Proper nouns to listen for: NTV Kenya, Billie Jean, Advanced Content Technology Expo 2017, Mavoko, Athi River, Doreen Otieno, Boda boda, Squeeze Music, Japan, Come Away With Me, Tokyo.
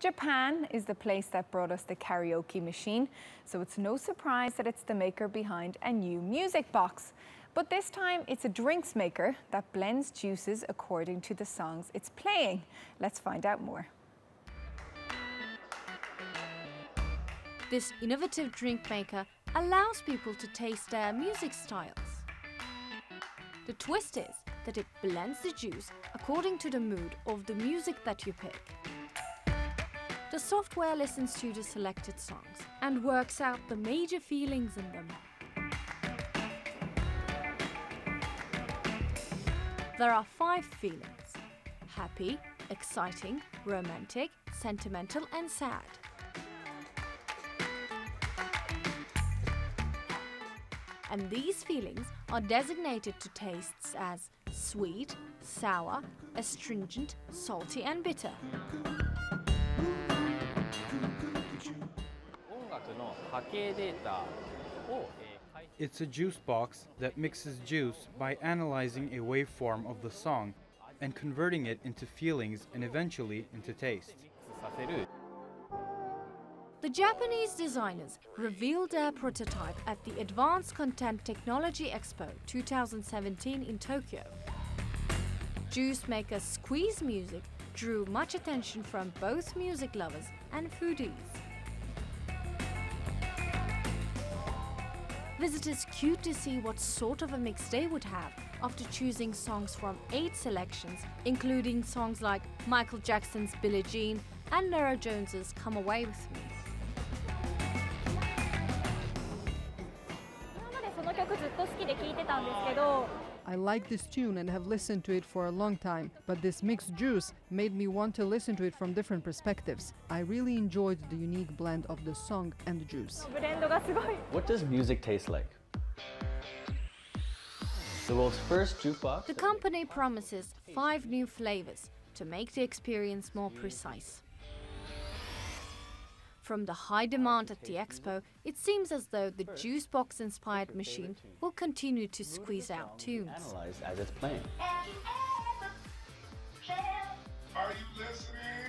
Japan is the place that brought us the karaoke machine, so it's no surprise that it's the maker behind a new music box. But this time it's a drinks maker that blends juices according to the songs it's playing. Let's find out more. This innovative drink maker allows people to taste their music styles. The twist is that it blends the juice according to the mood of the music that you pick. The software listens to the selected songs and works out the major feelings in them. There are 5 feelings: happy, exciting, romantic, sentimental and sad. And these feelings are designated to tastes as sweet, sour, astringent, salty and bitter. It's a juice box that mixes juice by analyzing a waveform of the song and converting it into feelings and eventually into taste. The Japanese designers revealed their prototype at the Advanced Content Technology Expo 2017 in Tokyo. Juice maker Squeeze Music drew much attention from both music lovers and foodies. Visitors queued to see what sort of a mix they would have after choosing songs from 8 selections, including songs like Michael Jackson's Billie Jean and Norah Jones's Come Away With Me. I like this tune and have listened to it for a long time, but this mixed juice made me want to listen to it from different perspectives. I really enjoyed the unique blend of the song and the juice. What does music taste like? The world's first jukebox. The company promises 5 new flavors to make the experience more precise. From the high demand at the expo, it seems as though the juice box-inspired machine will continue to squeeze out tunes. Analyze as it's playing. Are you listening?